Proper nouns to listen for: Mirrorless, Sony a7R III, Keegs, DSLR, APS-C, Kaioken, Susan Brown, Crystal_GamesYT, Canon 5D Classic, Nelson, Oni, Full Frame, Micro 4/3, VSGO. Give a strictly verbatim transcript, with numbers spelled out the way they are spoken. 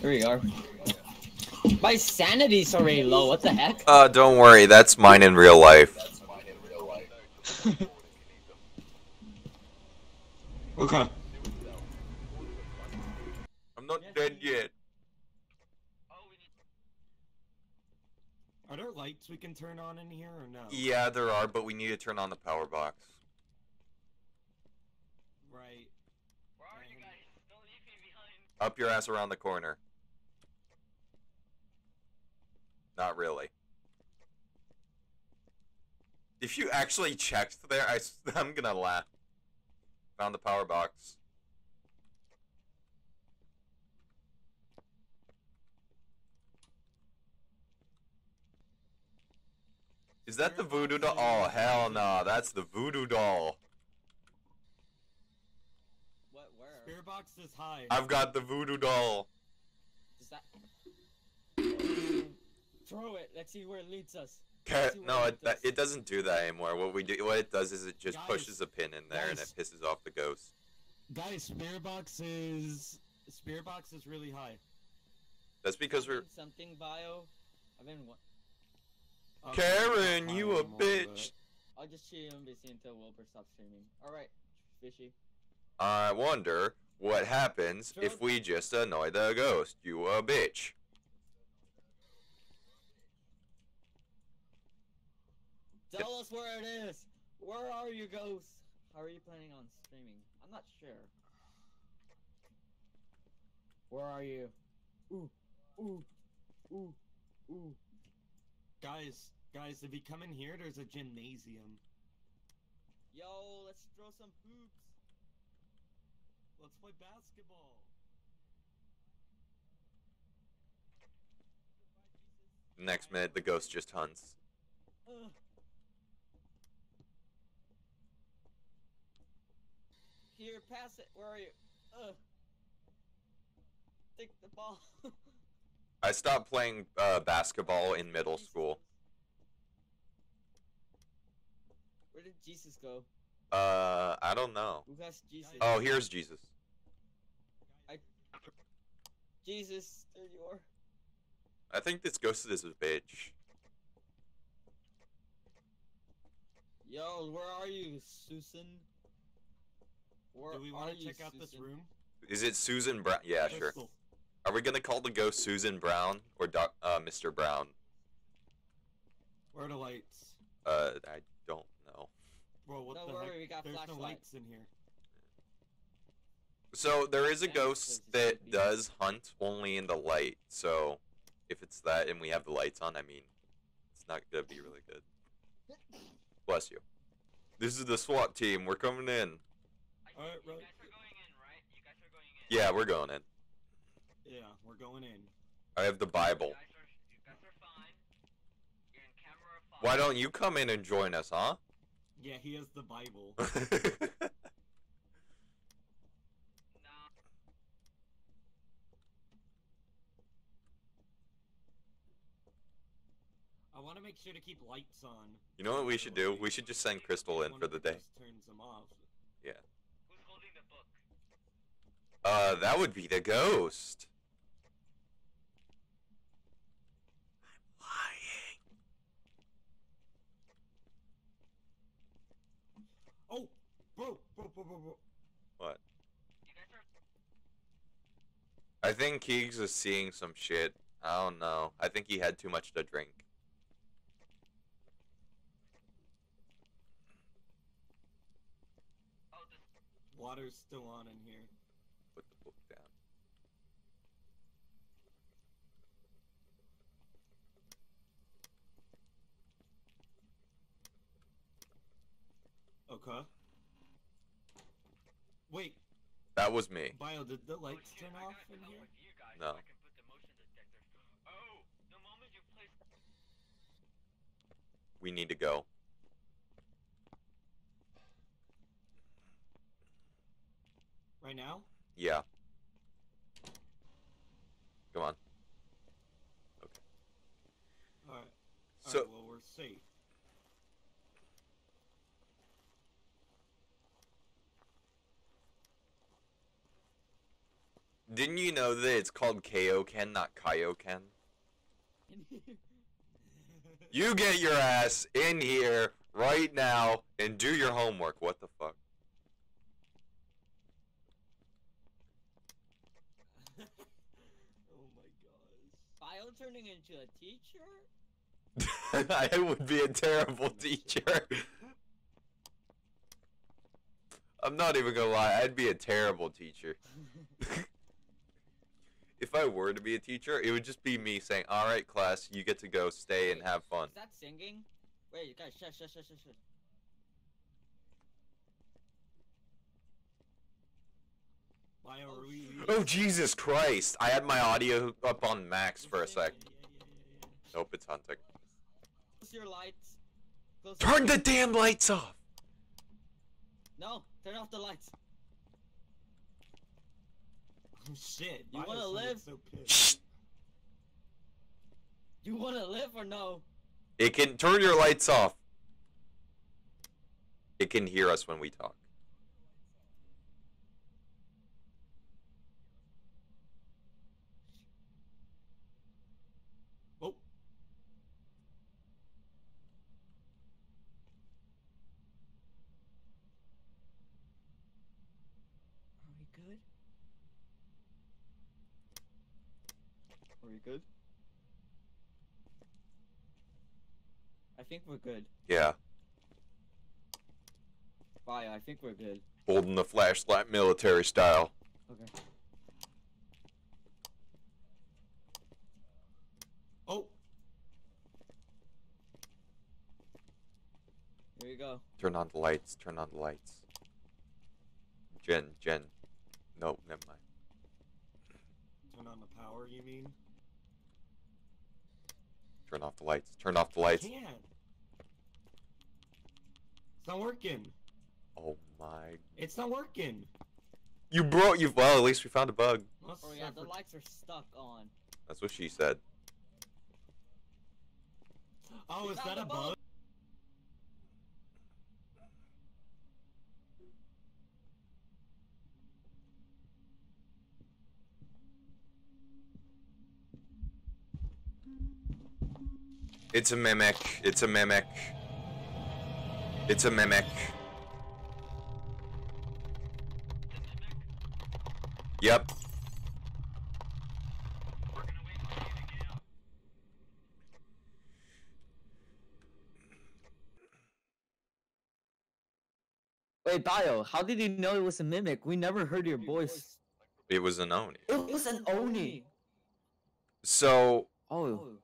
Here we are. My sanity's already low, what the heck? Uh, don't worry, that's mine in real life. Okay. I'm not dead yet. Are there lights we can turn on in here or no? Yeah, there are, but we need to turn on the power box. Right. Where are you guys? Don't leave me behind. Up your ass around the corner. Not really. If you actually checked there, I, I'm gonna laugh. Found the power box. Is that the voodoo doll? Oh, hell no, nah, that's the voodoo doll. What, where? Spirit box is high. I've got the voodoo doll. Is that... Throw it. Let's see where it leads us. Where no, it, it, it doesn't do that anymore. What we do, what it does is it just guys, pushes a pin in there guys, and it pisses off the ghost. Guys, spirit box is spirit box is really high. That's because we're something bio. I've been what? Okay. Karen, you a bitch. I'll just cheat on B C until Wilbur stops streaming. All right, fishy. I wonder what happens Throw if we just annoy the ghost. You a bitch. Tell us where it is! Where are you, ghosts? How are you planning on streaming? I'm not sure. Where are you? Ooh, ooh, ooh, ooh. Guys, guys, if you come in here, there's a gymnasium. Yo, let's throw some hoops. Let's play basketball. Next minute, the ghost just hunts. Ugh. Here, pass it. Where are you? Ugh. Stick the ball. I stopped playing uh, basketball in middle Jesus. school. Where did Jesus go? Uh, I don't know. Who has Jesus? Oh, here's Jesus. I... Jesus, there you are. I think this ghost is a bitch. Yo, where are you, Susan? Where Do we want to check Susan? out this room? Is it Susan Brown? Yeah, sure. Are we gonna call the ghost Susan Brown or Doc, uh, Mister Brown? Where are the lights? Uh, I don't know. Bro, what no the worry, heck? We got There's no lights in here. So there is a ghost that does hunt only in the light. So if it's that and we have the lights on, I mean, it's not gonna be really good. Bless you. This is the SWAT team. We're coming in. All right, right. You guys are going in, right? You guys are going in. Yeah, we're going in. Yeah, we're going in. I have the Bible. You guys are, you guys are fine. You're in camera five. Why don't you come in and join us, huh? Yeah, he has the Bible. Nah. I want to make sure to keep lights on. You know what we should do? We should just send Crystal in for the day. Turns them off. Yeah. Uh, that would be the ghost. I'm lying. Oh, bro, bro, bro, bro, bro. What? I think Keegs is seeing some shit. I don't know. I think he had too much to drink. Water's still on in here. Put the book down. Okay. Wait. That was me. Bio, did the lights turn off in here? No. We need to go. Right now? Yeah. Come on. Okay. Alright. So, All right, well, we're safe. Didn't you know that it's called Kaioken, not Kaioken? You get your ass in here right now and do your homework. What the fuck? Oh my gosh. File turning into a teacher? I would be a terrible teacher. I'm not even gonna lie, I'd be a terrible teacher. If I were to be a teacher, it would just be me saying, alright class, you get to go stay Wait, and have fun. Is that singing? Wait, you guys, shush, shush, shush, shush. Why are we... Oh Jesus Christ! I had my audio up on max for a sec. Yeah, yeah, yeah, yeah, yeah. Nope, it's hunting. Close your lights. Close turn your the damn lights off! No, turn off the lights. Oh shit! You wanna live? So you wanna live or no? It can turn your lights off. It can hear us when we talk. Oh. Are we good? Are we good? I think we're good. Yeah. Bye, I think we're good. Holding the flashlight military style. Okay. Oh! Here you go. Turn on the lights, turn on the lights. Jen, Jen. No, never mind. Turn on the power, you mean? Turn off the lights. Turn off the lights. I can't. It's not working. Oh my. It's not working. You bro, you well, at least we found a bug. Oh yeah, the lights are stuck on. That's what she said. Oh, we is that a bug? bug? It's a mimic. It's a mimic. It's a mimic. Yep. We're gonna wait for you to get out. Wait, Bio, how did you know it was a mimic? We never heard your voice. It was an Oni. It was an Oni. So. Oh.